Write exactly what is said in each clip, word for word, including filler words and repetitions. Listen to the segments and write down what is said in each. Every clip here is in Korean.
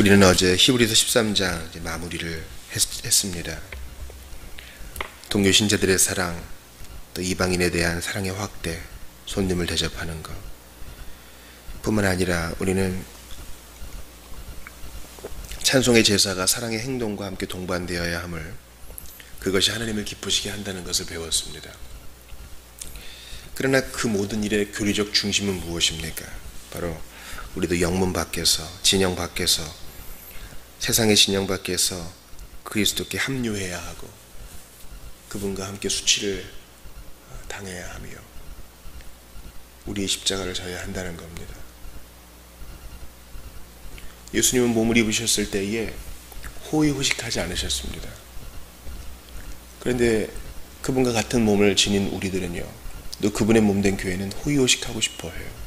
우리는 어제 히브리서 십삼 장 이제 마무리를 했, 했습니다. 동료 신자들의 사랑, 또 이방인에 대한 사랑의 확대, 손님을 대접하는 것 뿐만 아니라 우리는 찬송의 제사가 사랑의 행동과 함께 동반되어야 함을, 그것이 하나님을 기쁘시게 한다는 것을 배웠습니다. 그러나 그 모든 일의 교리적 중심은 무엇입니까? 바로 우리도 영문 밖에서, 진영 밖에서, 세상의 진영 밖에서 그리스도께 합류해야 하고 그분과 함께 수치를 당해야 하며 우리의 십자가를 져야 한다는 겁니다. 예수님은 몸을 입으셨을 때에 호의호식하지 않으셨습니다. 그런데 그분과 같은 몸을 지닌 우리들은요, 또 그분의 몸된 교회는 호의호식하고 싶어해요.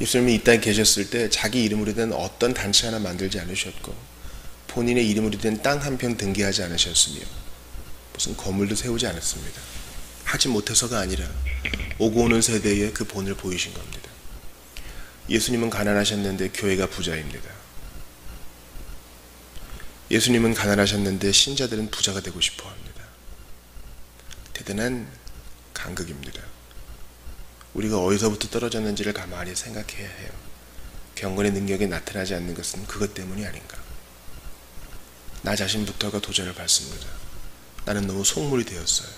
예수님이 이 땅에 계셨을 때 자기 이름으로 된 어떤 단체 하나 만들지 않으셨고, 본인의 이름으로 된 땅 한 편 등기하지 않으셨으며, 무슨 건물도 세우지 않았습니다. 하지 못해서가 아니라 오고 오는 세대에 그 본을 보이신 겁니다. 예수님은 가난하셨는데 교회가 부자입니다. 예수님은 가난하셨는데 신자들은 부자가 되고 싶어합니다. 대단한 간극입니다. 우리가 어디서부터 떨어졌는지를 가만히 생각해야 해요. 경건의 능력이 나타나지 않는 것은 그것 때문이 아닌가. 나 자신부터가 도전을 받습니다. 나는 너무 속물이 되었어요.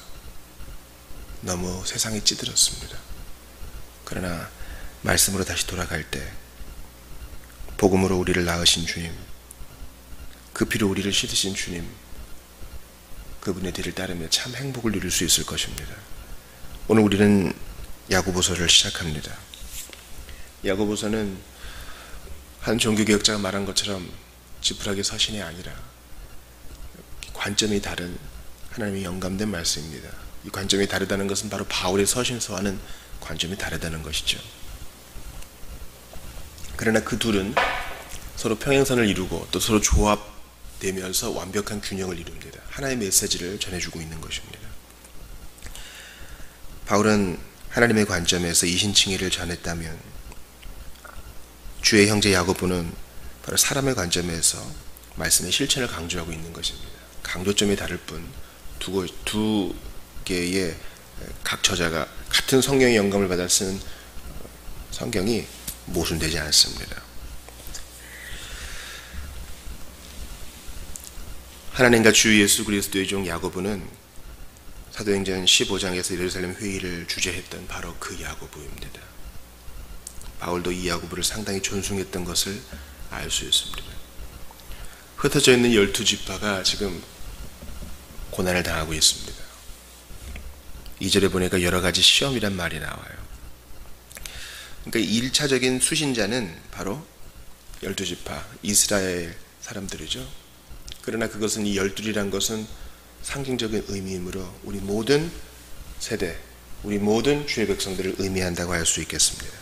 너무 세상에 찌들었습니다. 그러나 말씀으로 다시 돌아갈 때, 복음으로 우리를 낳으신 주님, 그 피로 우리를 씻으신 주님, 그분의 뒤를 따르며 참 행복을 누릴 수 있을 것입니다. 오늘 우리는 야고보서를 시작합니다. 야고보서는 한 종교개혁자가 말한 것처럼 지푸라기 서신이 아니라 관점이 다른 하나님의 영감된 말씀입니다. 이 관점이 다르다는 것은 바로 바울의 서신서와는 관점이 다르다는 것이죠. 그러나 그 둘은 서로 평행선을 이루고 또 서로 조합되면서 완벽한 균형을 이룹니다. 하나의 메시지를 전해주고 있는 것입니다. 바울은 하나님의 관점에서 이신칭의를 전했다면, 주의 형제 야고보는 바로 사람의 관점에서 말씀의 실천을 강조하고 있는 것입니다. 강조점이 다를 뿐 두, 두 개의 각 저자가 같은 성경의 영감을 받아 쓴 성경이 모순되지 않습니다. 하나님과 주 예수 그리스도의 종 야고보는 사도행전 십오 장에서 예루살렘 회의를 주재했던 바로 그 야고보입니다. 바울도 이 야고보를 상당히 존중했던 것을 알 수 있습니다. 흩어져 있는 열두 지파가 지금 고난을 당하고 있습니다. 이 절에 보니까 여러 가지 시험이란 말이 나와요. 그러니까 일 차적인 수신자는 바로 열두 지파, 이스라엘 사람들이죠. 그러나 그것은, 이 열둘이란 것은 상징적인 의미이므로 우리 모든 세대, 우리 모든 주의 백성들을 의미한다고 할 수 있겠습니다.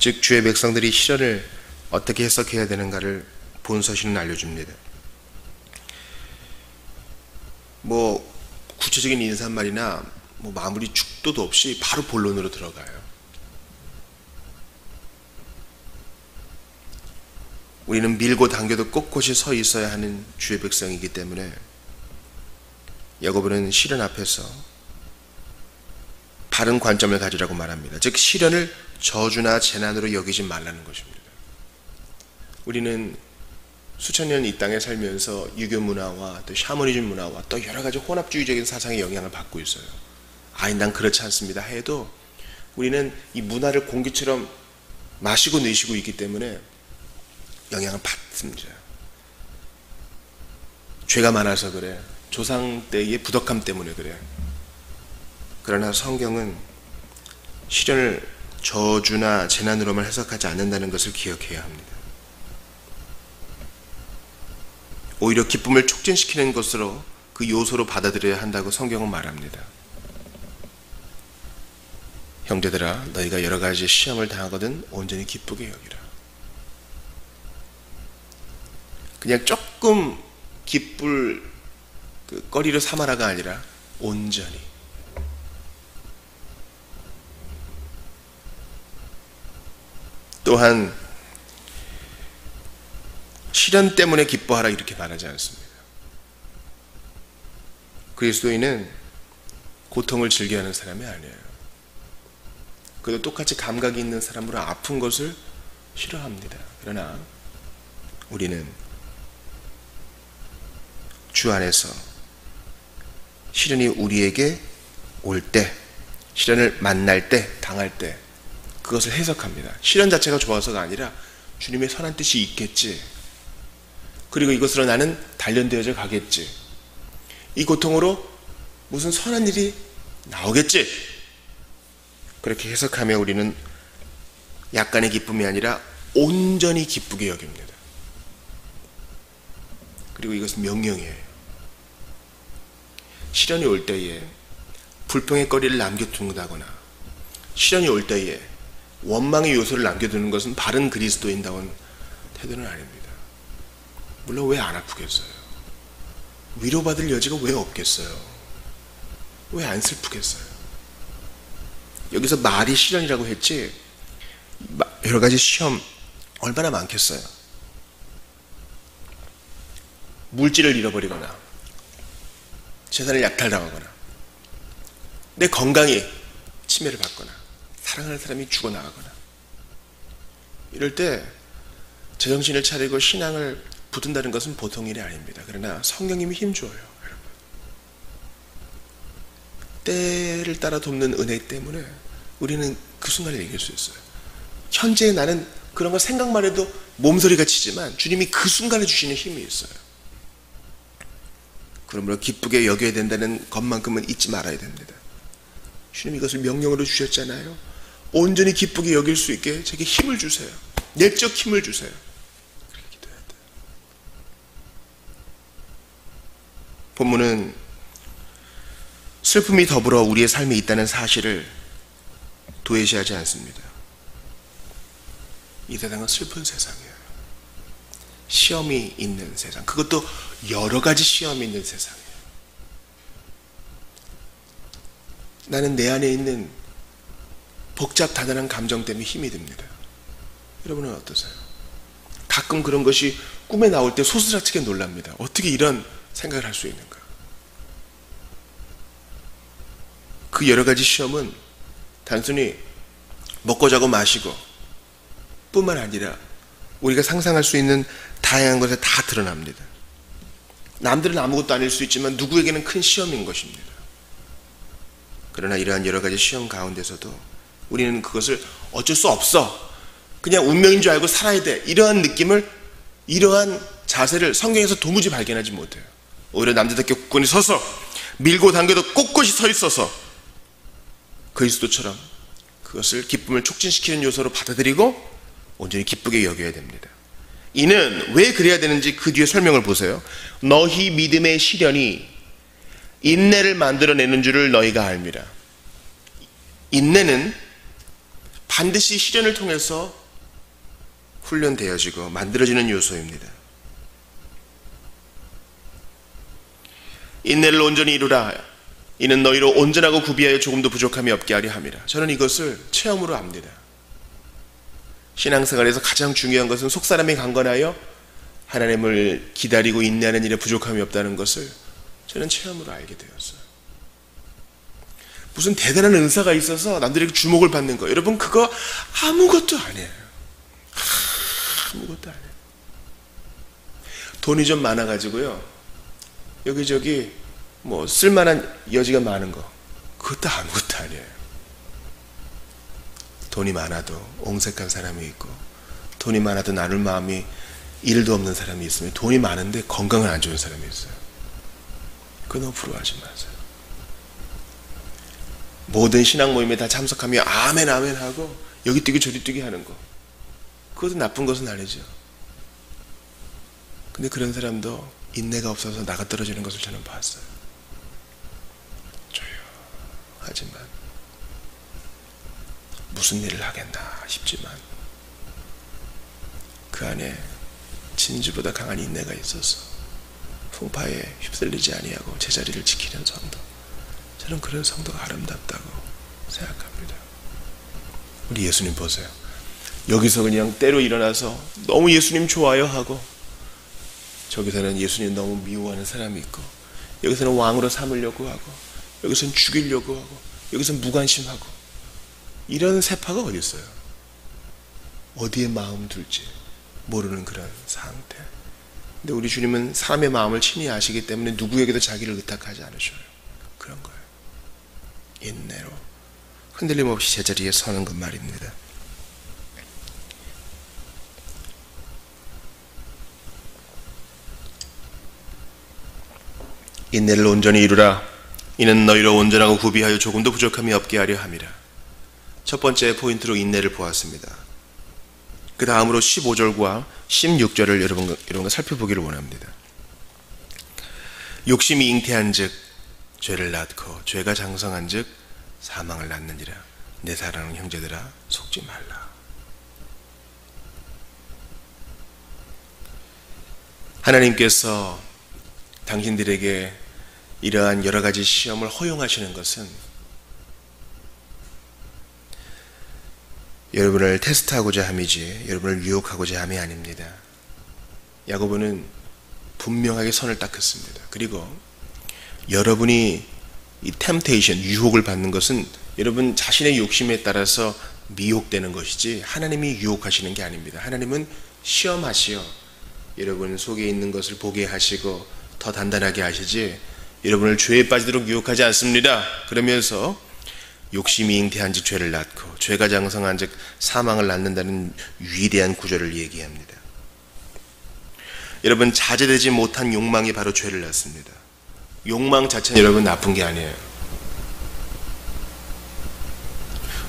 즉, 주의 백성들이 시련을 어떻게 해석해야 되는가를 본 서신은 알려줍니다. 뭐 구체적인 인사말이나 뭐 마무리 축도도 없이 바로 본론으로 들어가요. 우리는 밀고 당겨도 꼿꼿이 서 있어야 하는 주의 백성이기 때문에 야고보는 시련 앞에서 바른 관점을 가지라고 말합니다. 즉, 시련을 저주나 재난으로 여기지 말라는 것입니다. 우리는 수천 년 이 땅에 살면서 유교 문화와 또 샤머니즘 문화와 또 여러 가지 혼합주의적인 사상의 영향을 받고 있어요. 아니, 난 그렇지 않습니다 해도 우리는 이 문화를 공기처럼 마시고 내쉬고 있기 때문에 영향을 받습니다. 죄가 많아서 그래. 조상 때의 부덕함 때문에 그래. 그러나 성경은 시련을 저주나 재난으로만 해석하지 않는다는 것을 기억해야 합니다. 오히려 기쁨을 촉진시키는 것으로, 그 요소로 받아들여야 한다고 성경은 말합니다. 형제들아, 너희가 여러 가지 시험을 당하거든 온전히 기쁘게 여기라. 그냥 조금 기쁠 그 거리로 삼아라가 아니라 온전히. 또한 시련 때문에 기뻐하라 이렇게 말하지 않습니다. 그리스도인은 고통을 즐겨하는 사람이 아니에요. 그래도 똑같이 감각이 있는 사람으로 아픈 것을 싫어합니다. 그러나 우리는 주 안에서 시련이 우리에게 올 때, 시련을 만날 때, 당할 때 그것을 해석합니다. 시련 자체가 좋아서가 아니라 주님의 선한 뜻이 있겠지, 그리고 이것으로 나는 단련되어져 가겠지, 이 고통으로 무슨 선한 일이 나오겠지, 그렇게 해석하며 우리는 약간의 기쁨이 아니라 온전히 기쁘게 여깁니다. 그리고 이것은 명령이에요. 시련이 올 때에 불평의 거리를 남겨둔다거나 시련이 올 때에 원망의 요소를 남겨두는 것은 바른 그리스도인다운 태도는 아닙니다. 물론 왜 안 아프겠어요? 위로받을 여지가 왜 없겠어요? 왜 안 슬프겠어요? 여기서 말이 시련이라고 했지 여러 가지 시험 얼마나 많겠어요? 물질을 잃어버리거나 재산을 약탈당하거나 내 건강이 침해를 받거나 사랑하는 사람이 죽어나가거나, 이럴 때 제정신을 차리고 신앙을 붙든다는 것은 보통 일이 아닙니다. 그러나 성령님이 힘줘요, 여러분. 때를 따라 돕는 은혜 때문에 우리는 그 순간을 이길 수 있어요. 현재 나는 그런 거 생각만 해도 몸소리가 치지만 주님이 그 순간에 주시는 힘이 있어요. 그러므로 기쁘게 여겨야 된다는 것만큼은 잊지 말아야 됩니다. 주님이 이것을 명령으로 주셨잖아요. 온전히 기쁘게 여길 수 있게 제게 힘을 주세요. 내적 힘을 주세요. 그렇게 기도해야 돼요. 본문은 슬픔이 더불어 우리의 삶이 있다는 사실을 도외시하지 않습니다. 이 세상은 슬픈 세상이에요. 시험이 있는 세상, 그것도 여러 가지 시험이 있는 세상이에요. 나는 내 안에 있는 복잡 다단한 감정 때문에 힘이 듭니다. 여러분은 어떠세요? 가끔 그런 것이 꿈에 나올 때 소스라치게 놀랍니다. 어떻게 이런 생각을 할 수 있는가? 그 여러 가지 시험은 단순히 먹고 자고 마시고 뿐만 아니라 우리가 상상할 수 있는 다양한 것에 다 드러납니다. 남들은 아무것도 아닐 수 있지만 누구에게는 큰 시험인 것입니다. 그러나 이러한 여러 가지 시험 가운데서도 우리는 그것을 어쩔 수 없어, 그냥 운명인 줄 알고 살아야 돼, 이러한 느낌을, 이러한 자세를 성경에서 도무지 발견하지 못해요. 오히려 남자답게 굳건히 서서 밀고 당겨도 꼿꼿이 서 있어서 그리스도처럼 그것을 기쁨을 촉진시키는 요소로 받아들이고 온전히 기쁘게 여겨야 됩니다. 이는 왜 그래야 되는지 그 뒤에 설명을 보세요. 너희 믿음의 시련이 인내를 만들어내는 줄을 너희가 알미라. 인내는 반드시 시련을 통해서 훈련되어지고 만들어지는 요소입니다. 인내를 온전히 이루라. 이는 너희로 온전하고 구비하여 조금도 부족함이 없게 하려 함이라. 저는 이것을 체험으로 압니다. 신앙생활에서 가장 중요한 것은 속사람이 강건하여 하나님을 기다리고 인내하는 일에 부족함이 없다는 것을 저는 체험으로 알게 되었어요. 무슨 대단한 은사가 있어서 남들에게 주목을 받는 거, 여러분 그거 아무것도 아니에요. 아무것도 아니에요. 돈이 좀 많아가지고요 여기저기 뭐 쓸만한 여지가 많은 거, 그것도 아무것도 아니에요. 돈이 많아도 옹색한 사람이 있고, 돈이 많아도 나눌 마음이 일도 없는 사람이 있으면, 돈이 많은데 건강을 안 좋은 사람이 있어요. 그거 너무 부러워하지 마세요. 모든 신앙 모임에 다 참석하며 아멘 아멘 하고 여기 뛰기 저리 뛰기 하는 거, 그것도 나쁜 것은 아니죠. 근데 그런 사람도 인내가 없어서 나가 떨어지는 것을 저는 봤어요. 조용하지만 무슨 일을 하겠나 싶지만 그 안에 진주보다 강한 인내가 있어서 풍파에 휩쓸리지 아니하고 제자리를 지키는 성도, 저는 그런 성도가 아름답다고 생각합니다. 우리 예수님 보세요. 여기서 그냥 때로 일어나서 너무 예수님 좋아요 하고 저기서는 예수님 너무 미워하는 사람이 있고, 여기서는 왕으로 삼으려고 하고, 여기서는 죽이려고 하고, 여기서는 무관심하고, 이런 세파가 어디 있어요? 어디에 마음 둘지 모르는 그런 상태. 근데 우리 주님은 사람의 마음을 친히 아시기 때문에 누구에게도 자기를 의탁하지 않으셔요. 그런 거예요. 인내로 흔들림 없이 제자리에 서는 것 말입니다. 인내를 온전히 이루라. 이는 너희로 온전하고 구비하여 조금도 부족함이 없게 하려 함이라. 첫 번째 포인트로 인내를 보았습니다. 그 다음으로 십오 절과 십육 절을 여러분과, 여러분과 살펴보기를 원합니다. 욕심이 잉태한 즉 죄를 낳고, 죄가 장성한 즉 사망을 낳느니라. 내 사랑하는 형제들아, 속지 말라. 하나님께서 당신들에게 이러한 여러 가지 시험을 허용하시는 것은 여러분을 테스트하고자 함이지 여러분을 유혹하고자 함이 아닙니다. 야고보는 분명하게 선을 딱 긋습니다. 그리고 여러분이 이 템테이션, 유혹을 받는 것은 여러분 자신의 욕심에 따라서 미혹되는 것이지 하나님이 유혹하시는 게 아닙니다. 하나님은 시험하시어 여러분 속에 있는 것을 보게 하시고 더 단단하게 하시지 여러분을 죄에 빠지도록 유혹하지 않습니다. 그러면서 욕심이 잉태한 즉 죄를 낳고, 죄가 장성한 즉 사망을 낳는다는 위대한 구절을 얘기합니다. 여러분, 자제되지 못한 욕망이 바로 죄를 낳습니다. 욕망 자체는 여러분 나쁜 게 아니에요.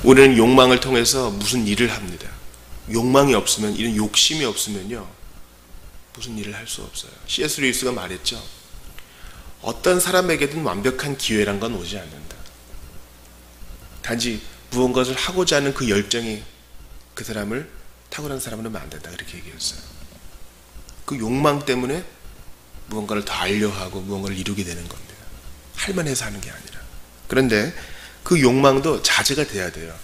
우리는 욕망을 통해서 무슨 일을 합니다. 욕망이 없으면, 이런 욕심이 없으면요, 무슨 일을 할 수 없어요. 씨에스 루이스가 말했죠. 어떤 사람에게든 완벽한 기회란 건 오지 않는다. 단지 무언가를 하고자 하는 그 열정이 그 사람을 탁월한 사람으로 만든다, 그렇게 얘기했어요. 그 욕망 때문에 무언가를 더 하려 하고 무언가를 이루게 되는 겁니다. 할만해서 하는 게 아니라. 그런데 그 욕망도 자제가 돼야 돼요.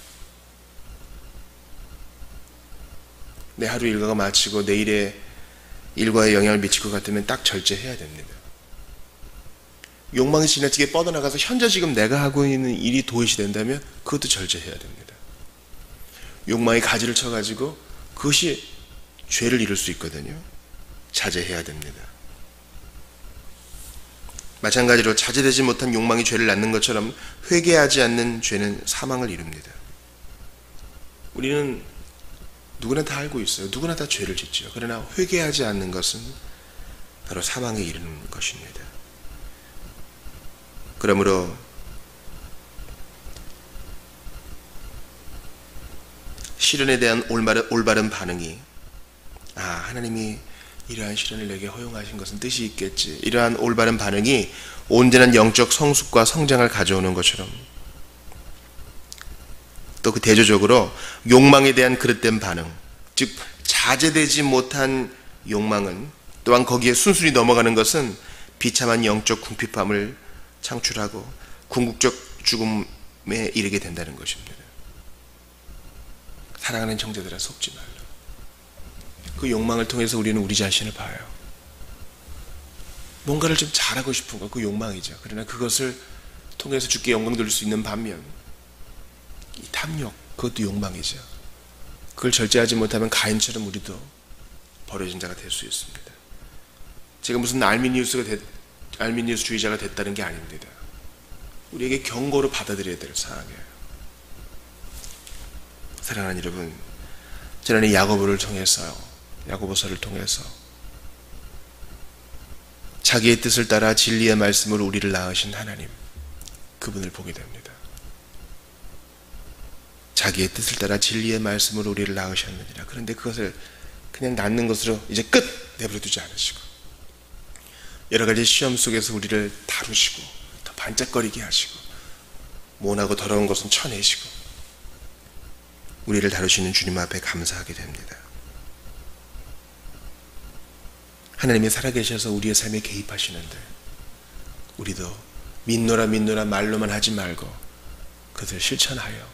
내 하루 일과가 마치고 내일의 일과에 영향을 미칠 것 같으면 딱 절제해야 됩니다. 욕망이 지나치게 뻗어나가서 현재 지금 내가 하고 있는 일이 도외시 된다면 그것도 절제해야 됩니다. 욕망이 가지를 쳐가지고 그것이 죄를 이룰 수 있거든요. 자제해야 됩니다. 마찬가지로 자제되지 못한 욕망이 죄를 낳는 것처럼 회개하지 않는 죄는 사망을 이룹니다. 우리는 누구나 다 알고 있어요. 누구나 다 죄를 짓죠. 그러나 회개하지 않는 것은 바로 사망에 이르는 것입니다. 그러므로 시련에 대한 올바른, 올바른 반응이, 아, 하나님이 이러한 시련을 내게 허용하신 것은 뜻이 있겠지, 이러한 올바른 반응이 온전한 영적 성숙과 성장을 가져오는 것처럼, 또 그 대조적으로 욕망에 대한 그릇된 반응, 즉 자제되지 못한 욕망은 또한 거기에 순순히 넘어가는 것은 비참한 영적 궁핍함을 창출하고 궁극적 죽음에 이르게 된다는 것입니다. 사랑하는 형제들아, 속지 말라. 그 욕망을 통해서 우리는 우리 자신을 봐요. 뭔가를 좀 잘하고 싶은 거, 그 욕망이죠. 그러나 그것을 통해서 주께 영광 돌릴 수 있는 반면, 이 탐욕, 그것도 욕망이죠. 그걸 절제하지 못하면 가인처럼 우리도 버려진 자가 될 수 있습니다. 제가 무슨 알미니우스가 됐 알미니우스 주의자가 됐다는 게 아닙니다. 우리에게 경고로 받아들여야 될 상황이에요. 사랑하는 여러분, 지난해 야고보를 통해서, 야고보서를 통해서 자기의 뜻을 따라 진리의 말씀으로 우리를 낳으신 하나님, 그분을 보게 됩니다. 자기의 뜻을 따라 진리의 말씀으로 우리를 낳으셨느니라. 그런데 그것을 그냥 낳는 것으로 이제 끝! 내버려 두지 않으시고, 여러 가지 시험 속에서 우리를 다루시고, 더 반짝거리게 하시고, 모나고 더러운 것은 쳐내시고, 우리를 다루시는 주님 앞에 감사하게 됩니다. 하나님이 살아계셔서 우리의 삶에 개입하시는데, 우리도 믿노라 믿노라 말로만 하지 말고 그것을 실천하여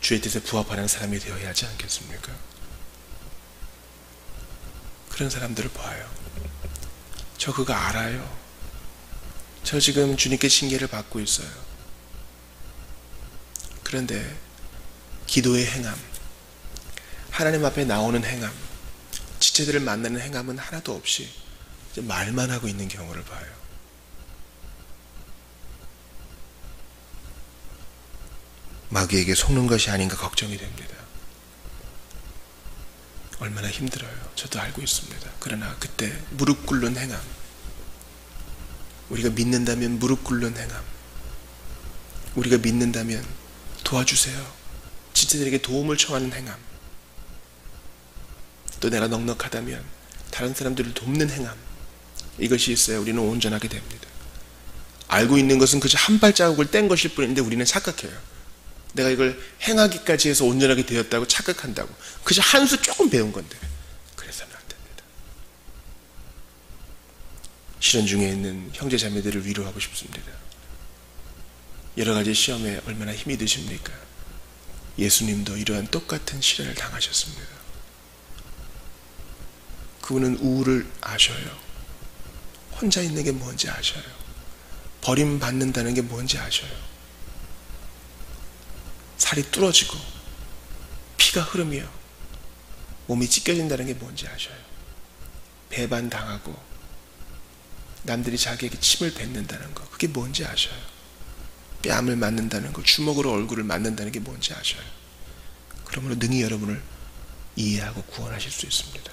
주의 뜻에 부합하는 사람이 되어야 하지 않겠습니까? 그런 사람들을 봐요. 저 그거 알아요. 저 지금 주님께 징계를 받고 있어요. 그런데 기도의 행함, 하나님 앞에 나오는 행함, 지체들을 만나는 행함은 하나도 없이 이제 말만 하고 있는 경우를 봐요. 마귀에게 속는 것이 아닌가 걱정이 됩니다. 얼마나 힘들어요. 저도 알고 있습니다. 그러나 그때 무릎 꿇는 행함, 우리가 믿는다면 무릎 꿇는 행함, 우리가 믿는다면 도와주세요, 지체들에게 도움을 청하는 행함, 또 내가 넉넉하다면 다른 사람들을 돕는 행함, 이것이 있어야 우리는 온전하게 됩니다. 알고 있는 것은 그저 한 발자국을 뗀 것일 뿐인데 우리는 착각해요. 내가 이걸 행하기까지 해서 온전하게 되었다고 착각한다고. 그저 한 수 조금 배운 건데. 그래서는 안 됩니다. 시련 중에 있는 형제 자매들을 위로하고 싶습니다. 여러 가지 시험에 얼마나 힘이 드십니까? 예수님도 이러한 똑같은 시련을 당하셨습니다. 그분은 우울을 아셔요. 혼자 있는 게 뭔지 아셔요. 버림받는다는 게 뭔지 아셔요. 살이 뚫어지고 피가 흐르며 몸이 찢겨진다는 게 뭔지 아셔요. 배반당하고 남들이 자기에게 침을 뱉는다는 거, 그게 뭔지 아셔요. 뺨을 맞는다는 거, 주먹으로 얼굴을 맞는다는 게 뭔지 아셔요. 그러므로 능히 여러분을 이해하고 구원하실 수 있습니다.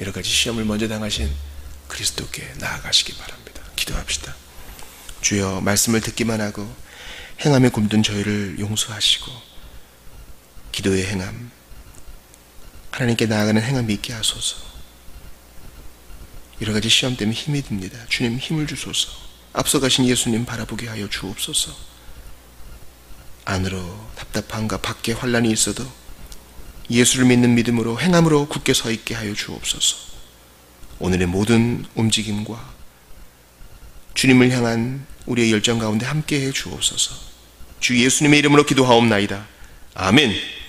여러 가지 시험을 먼저 당하신 그리스도께 나아가시기 바랍니다. 기도합시다. 주여, 말씀을 듣기만 하고 행함에 굶든 저희를 용서하시고 기도의 행함, 하나님께 나아가는 행함이 있게 하소서. 여러 가지 시험 때문에 힘이 듭니다. 주님, 힘을 주소서. 앞서가신 예수님 바라보게 하여 주옵소서. 안으로 답답함과 밖에 환란이 있어도 예수를 믿는 믿음으로 행함으로 굳게 서 있게 하여 주옵소서. 오늘의 모든 움직임과 주님을 향한 우리의 열정 가운데 함께해 주옵소서. 주 예수님의 이름으로 기도하옵나이다. 아멘.